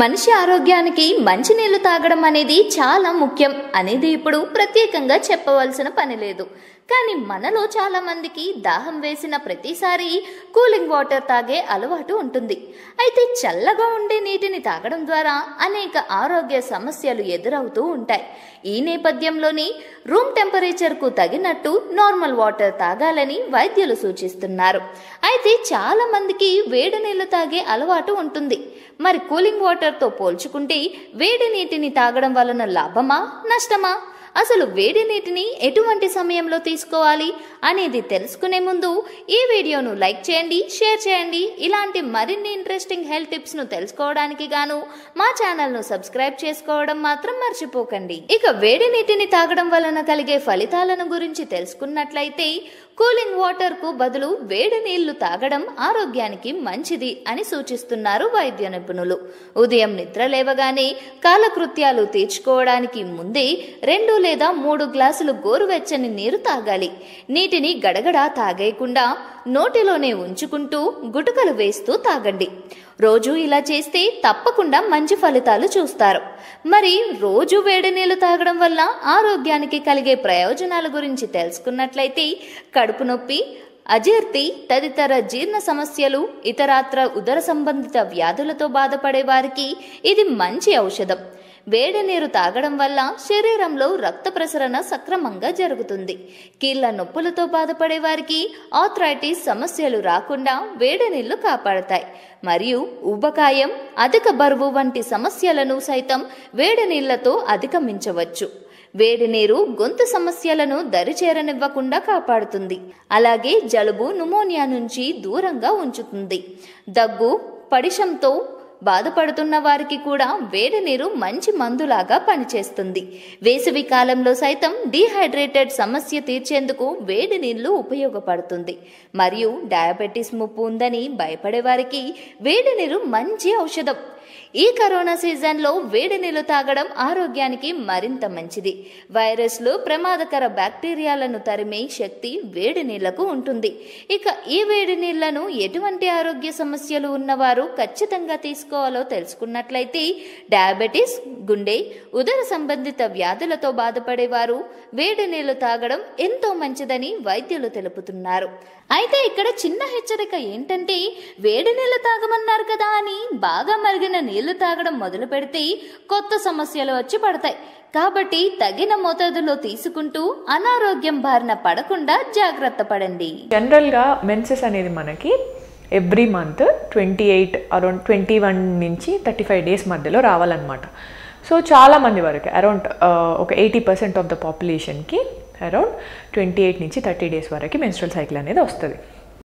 మనిషి ఆరోగ్యానికి మంచి నీళ్లు తాగడం అనేది చాలా ముఖ్యం అనేది ఇప్పుడు ప్రత్యేకంగా చెప్పవలసిన పని లేదు. కానీ మనలో చాలా మందికి దాహం వేసిన ప్రతిసారి కూలింగ్ వాటర్ తాగే అలవాటు ఉంటుంది. అయితే చల్లగా ఉండే నీటిని తాగడం ద్వారా అనేక ఆరోగ్య సమస్యలు ఎదురవుతూ ఉంటాయి. ఈ నేపథ్యంలోని రూమ్ టెంపరేచర్కు తగినట్టు నార్మల్ వాటర్ తాగాలని వైద్యులు సూచిస్తున్నారు. అయితే చాలా మందికి వేడి నీళ్లు తాగే అలవాటు ఉంటుంది. మరి కూలింగ్ వాటర్తో పోల్చుకుంటే వేడి నీటిని తాగడం వలన లాభమా నష్టమా? అసలు వేడి నీటిని ఎటువంటి సమయంలో తీసుకోవాలి అనేది తెలుసుకునే ముందు ఈ వీడియోను లైక్ చేయండి, షేర్ చేయండి. ఇలాంటి మరిన్ని ఇంట్రెస్టింగ్ హెల్త్ టిప్స్ను తెలుసుకోవడానికి గాను మా ఛానల్ను సబ్స్క్రైబ్ చేసుకోవడం మాత్రం మర్చిపోకండి. ఇక వేడి నీటిని తాగడం వలన కలిగే ఫలితాలను గురించి తెలుసుకున్నట్లయితే కూలింగ్ వాటర్కు బదులు వేడి నీళ్లు తాగడం ఆరోగ్యానికి మంచిది అని సూచిస్తున్నారు వైద్య నిపుణులు. ఉదయం నిద్ర లేవగానే కాలకృత్యాలు తీర్చుకోవడానికి ముందే 2 లేదా 3 గ్లాసులు గోరువెచ్చని నీరు తాగాలి. నీటిని గడగడా తాగేయకుండా నోటిలోనే ఉంచుకుంటూ గుటకలు వేస్తూ తాగండి. రోజు ఇలా చేస్తే తప్పకుండా మంచి ఫలితాలు చూస్తారు. మరి రోజు వేడి నీళ్లు తాగడం వల్ల ఆరోగ్యానికి కలిగే ప్రయోజనాల గురించి తెలుసుకున్నట్లయితే కడుపు నొప్పి, అజీర్తి తదితర జీర్ణ సమస్యలు, ఇతరత్ర ఉదర సంబంధిత వ్యాధులతో బాధపడే వారికి ఇది మంచి ఔషధం. వేడి నీరు తాగడం వల్ల శరీరంలో రక్త ప్రసరణ సక్రమంగా జరుగుతుంది. కీళ్ల నొప్పులతో బాధపడే వారికి ఆర్థరైటిస్ సమస్యలు రాకుండా వేడి నీళ్లు కాపాడతాయి. మరియు ఊబకాయం, అధిక బరువు వంటి సమస్యలను సైతం వేడి నీళ్లతో అధిగమించవచ్చు. వేడి నీరు గొంతు సమస్యలను దరిచేరనివ్వకుండా కాపాడుతుంది. అలాగే జలుబు, న్యూమోనియా నుంచి దూరంగా ఉంచుతుంది. దగ్గు, పడిశంతో బాధపడుతున్న వారికి కూడా వేడి నీరు మంచి మందులాగా పనిచేస్తుంది. వేసవి కాలంలో సైతం డీహైడ్రేటెడ్ సమస్య తీర్చేందుకు వేడి నీళ్లు ఉపయోగపడుతుంది. మరియు డయాబెటీస్ ముప్పు ఉందని భయపడే వారికి వేడి నీరు మంచి ఔషధం. ఈ కరోనా సీజన్లో వేడి నీళ్లు తాగడం ఆరోగ్యానికి మరింత మంచిది. వైరస్లు, ప్రమాదకర బ్యాక్టీరియాలను తరిమే శక్తి వేడి నీళ్లకు ఉంటుంది. ఇక ఈ వేడి నీళ్లను ఎటువంటి ఆరోగ్య సమస్యలు ఉన్నవారు ఖచ్చితంగా తీసుకోవాలో తెలుసుకున్నట్లయితే డయాబెటీస్, గుండె, ఉదర సంబంధిత వ్యాధులతో బాధపడేవారు వేడి నీళ్లు తాగడం ఎంతో మంచిదని వైద్యులు తెలుపుతున్నారు. అయితే ఇక్కడ చిన్న హెచ్చరిక ఏంటంటే, వేడి నీళ్లు తాగమన్నారు కదా అని బాగా మరిగిన నీళ్లు తాగడం మొదలు పెడితే కొత్త సమస్యలు వచ్చి పడతాయి. కాబట్టి తగిన మోతాదులో తీసుకుంటూ అనారోగ్యం బారిన పడకుండా జాగ్రత్త పడండి. జనరల్గా మెన్సెస్ అనేది మనకి ఎవ్రీ మంత్ 28 అరౌండ్ 21 నుంచి 35 డేస్ మధ్యలో రావాలన్నమాట. సో చాలామంది వరకు అరౌండ్ ఒక 80% ఆఫ్ ద పాపులేషన్కి అరౌండ్ 28 నుంచి 30 డేస్ వరకు మెన్స్ట్రల్ సైకిల్ అనేది వస్తుంది.